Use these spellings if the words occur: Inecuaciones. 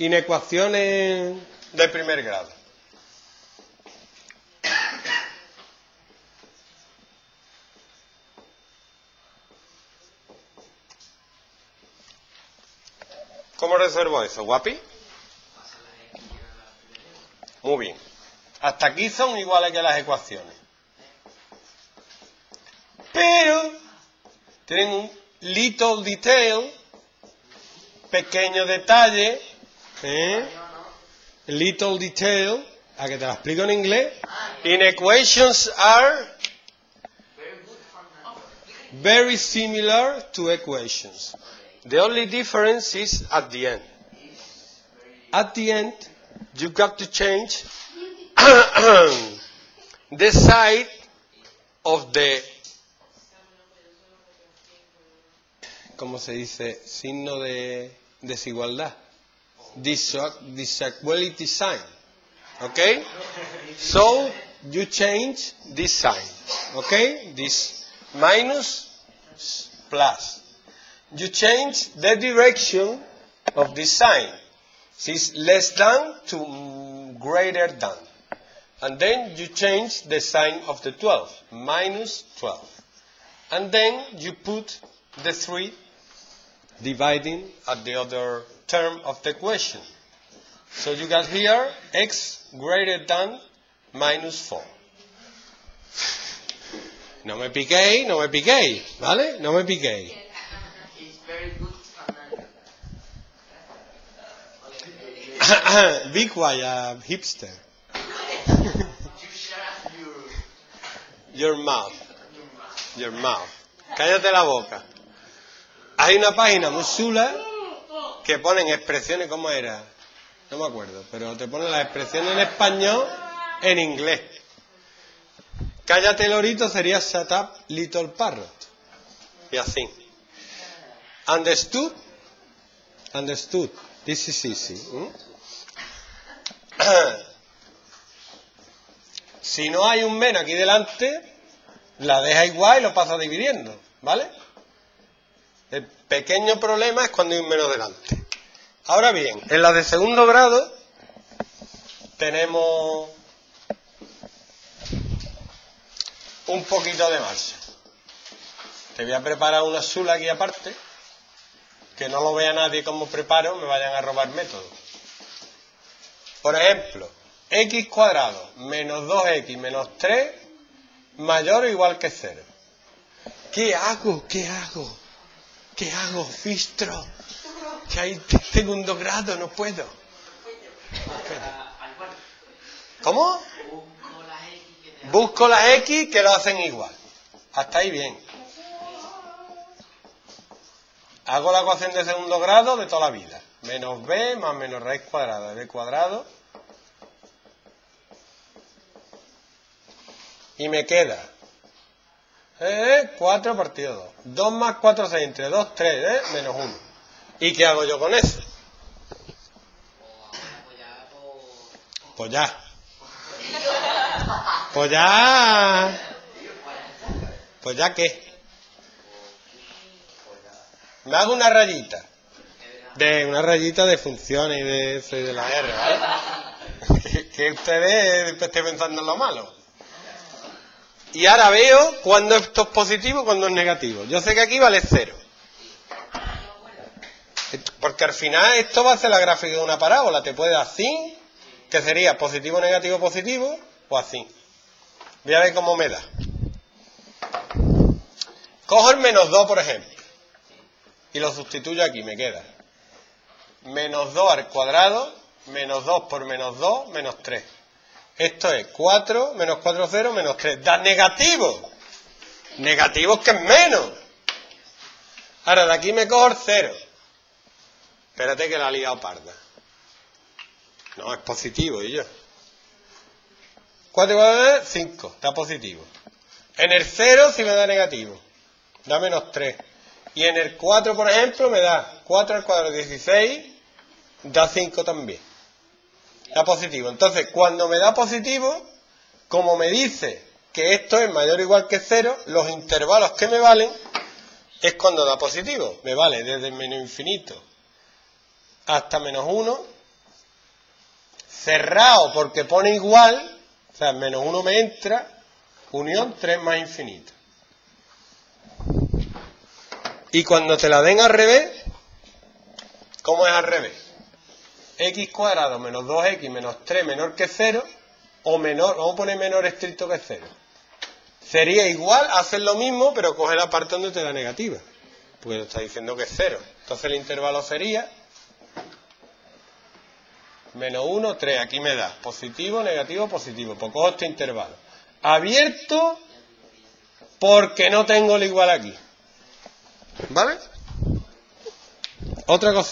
Inecuaciones de primer grado. ¿Cómo resuelvo eso, guapi? Muy bien. Hasta aquí son iguales que las ecuaciones. Pero tienen un little detail, pequeño detalle, little detail, a que te lo explico en inglés. Inequations are very similar to equations. The only difference is at the end. At the end, you got to change the side of the, ¿cómo se dice? Signo de desigualdad. Disability sign. Okay? So, you change this sign. Okay? This minus plus. You change the direction of the sign. It's less than to greater than. And then you change the sign of the 12. Minus 12. And then you put the 3 dividing at the other term of the equation. So you got here x greater than minus 4. No me piquéis, ¿vale? No me piquéis. Be quiet, hipster. Your mouth. Cállate la boca. Hay una página muy chula que ponen expresiones, ¿cómo era? No me acuerdo, pero te ponen las expresiones en español, en inglés. Cállate lorito sería shut up little parrot. Y así. Understood? Understood. This is easy. Si no hay un menos aquí delante, la deja igual y lo pasa dividiendo, ¿vale? El pequeño problema es cuando hay un menos delante. Ahora bien, en la de segundo grado tenemos un poquito de marcha. Te voy a preparar una chula aquí aparte, que no lo vea nadie como preparo, me vayan a robar método. Por ejemplo, x cuadrado menos 2x menos 3 mayor o igual que 0. ¿Qué hago? ¿Qué hago, Fistro? Que ahí tengo un 2 grados, no puedo. ¿Cómo? Busco las X que lo hacen igual. Hasta ahí bien. Hago la ecuación de segundo grado de toda la vida. Menos b más menos raíz cuadrada de b cuadrado. Y me queda 4 partido 2. 2 más 4, 6, entre 2, 3, menos 1. ¿Y qué hago yo con eso? Pues ya ¿qué? Me hago una rayita. Una rayita de funciones y de eso y de la R, ¿vale? Que ustedes estén pensando en lo malo. Y ahora veo cuándo esto es positivo y cuándo es negativo. Yo sé que aquí vale 0. Porque al final esto va a ser la gráfica de una parábola. Te puede dar así, que sería positivo, negativo, positivo, o así. Voy a ver cómo me da. Cojo el menos 2, por ejemplo. Y lo sustituyo aquí, me queda. Menos 2 al cuadrado, menos 2 por menos 2, menos 3. Esto es 4, menos 4, 0, menos 3. Da negativo. Negativo es que es menos. Ahora, de aquí me cojo el 0. Espérate que la ha liado parda. No, es positivo, y yo. 4, 4, 5. Da positivo. En el 0 sí me da negativo. Da menos 3. Y en el 4, por ejemplo, me da 4 al cuadrado, 16. Da 5 también. Da positivo. Entonces, cuando me da positivo, como me dice que esto es mayor o igual que 0, los intervalos que me valen es cuando da positivo. Me vale desde menos infinito hasta menos 1, cerrado porque pone igual, o sea, menos 1 me entra, unión 3 más infinita. Y cuando te la den al revés, ¿cómo es al revés? X cuadrado menos 2x menos 3 menor que 0, o menor, vamos a poner menor estricto que 0. Sería igual, haces lo mismo, pero coge la parte donde te da negativa. Porque te está diciendo que es 0. Entonces el intervalo sería menos 1, 3. Aquí me da positivo, negativo, positivo. Pues cojo este intervalo. Abierto porque no tengo el igual aquí. ¿Vale? Otra cosa.